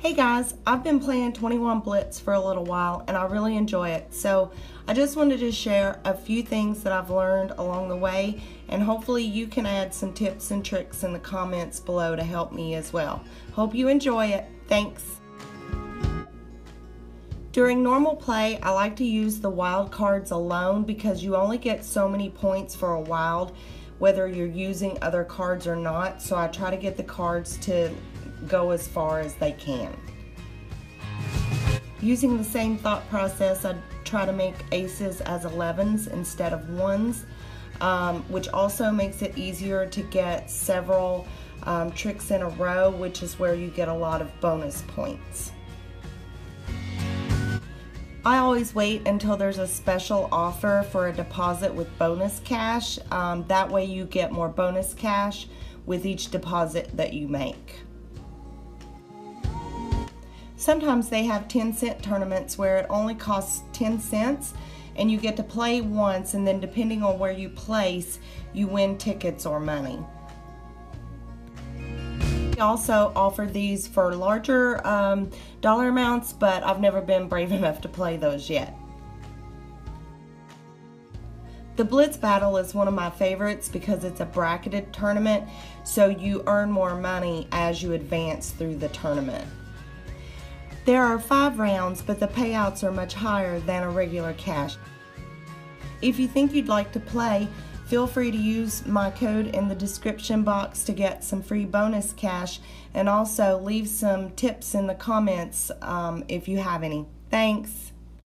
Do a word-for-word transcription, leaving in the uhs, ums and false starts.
Hey guys, I've been playing twenty-one Blitz for a little while and I really enjoy it. So I just wanted to share a few things that I've learned along the way, and hopefully you can add some tips and tricks in the comments below to help me as well. Hope you enjoy it. Thanks. During normal play, I like to use the wild cards alone because you only get so many points for a wild whether you're using other cards or not. So I try to get the cards to go as far as they can. Using the same thought process, I try to make aces as elevens instead of ones, um, which also makes it easier to get several um, tricks in a row, which is where you get a lot of bonus points. I always wait until there's a special offer for a deposit with bonus cash. Um, that way you get more bonus cash with each deposit that you make. Sometimes they have ten cent tournaments where it only costs ten cents and you get to play once, and then depending on where you place, you win tickets or money. They also offer these for larger um, dollar amounts, but I've never been brave enough to play those yet. The Blitz Battle is one of my favorites because it's a bracketed tournament, so you earn more money as you advance through the tournament. There are five rounds, but the payouts are much higher than a regular cash. If you think you'd like to play, feel free to use my code in the description box to get some free bonus cash, and also leave some tips in the comments um, if you have any. Thanks!